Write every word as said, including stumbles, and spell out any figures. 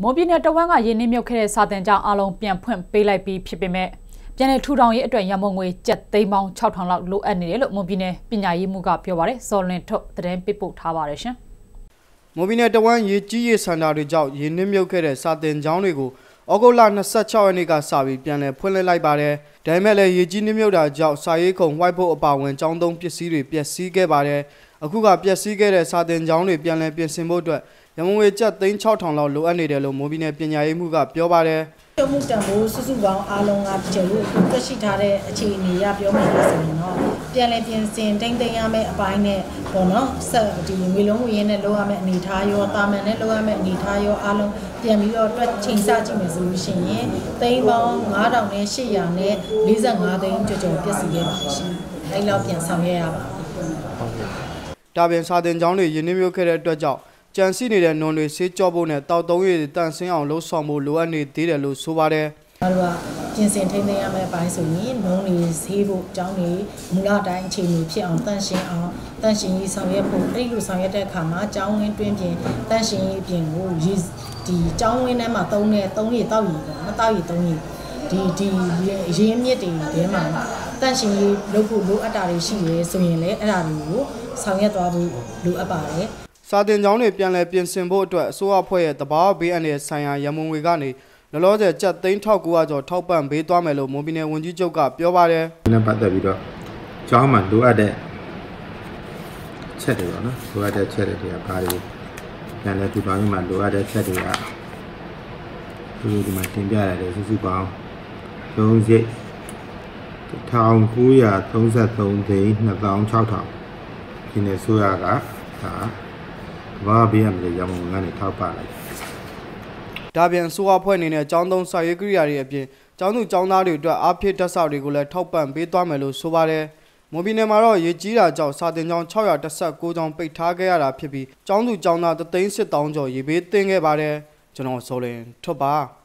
毛边的这晚啊，一年没有开沙滩江阿龙边盘被来被批评没。今日土壤一转，也莫为接地忙超长了路安尼了。毛边呢，边伢伊木个表话嘞，少年头突然被捕查话嘞些。毛边的这晚一几月三大日早，一年没有开沙滩江那个。 Aku lana sacau ni kan sabi piane pulai lai bare. Demi le yiji ni muda jau saya kong waibo bawen cangdong piasi ni piasi ke bare. Aku kan piasi ke le saden jau ni piane piasi muda. Yang mungkin jat ting cau tang lalu ane dia lalu mungkin le piane muka piau bare. Mungkin jauh susu bang along ab jauh. Kasi cara cini ya piau piasi no. Piane piasi ting ting ame apa ini? Kono se di milong ini lalu ame ni tayo taman lalu ame ni tayo along. 店里要做青沙这面是有生意，等于帮俺当年西洋的，你在俺等于就叫别是也不行，俺老变商业吧。这边沙田江里一年没有开来多久，江西那边农民是脚步呢，到东岳等沈阳路、双木路安尼地的路出发的。 阿罗，今生天天阿咪拜神尼，农历西部长尼，木拉丹前尼偏昂，但是昂，但是伊上月铺，一路上月在看嘛，长文短片，但是伊平无伊，第长文呢嘛到呢，到伊到伊个，嘛到伊到伊，第第伊伊咩第第嘛，但是伊路铺路阿达哩是个，虽然嘞阿达路上月大部路阿白嘞。沙田长尼变来变生活多，苏阿婆也得包被安尼山羊也蒙为干哩。 那老在这等炒股啊，就炒板被断卖了，毛边的文具就搞表白的。那把这比着，专门都爱的，吃的了呢，都爱的吃的呀，把的，原来地方嘛都爱的吃的呀，就是嘛天边来的就是讲，东西，汤锅呀，东西东西那讲炒汤，现在说呀个啊，我边也没得养我那里炒板了。 这边苏阿婆奶奶江东三月九日那边，江东江大路段阿皮特少的过来炒板被断卖了，说白了，毛边的马路也几了叫沙田江炒鸭特色锅庄被拆开了批评，江东江大的灯饰当中也被灯给白了，就让我说了，出吧。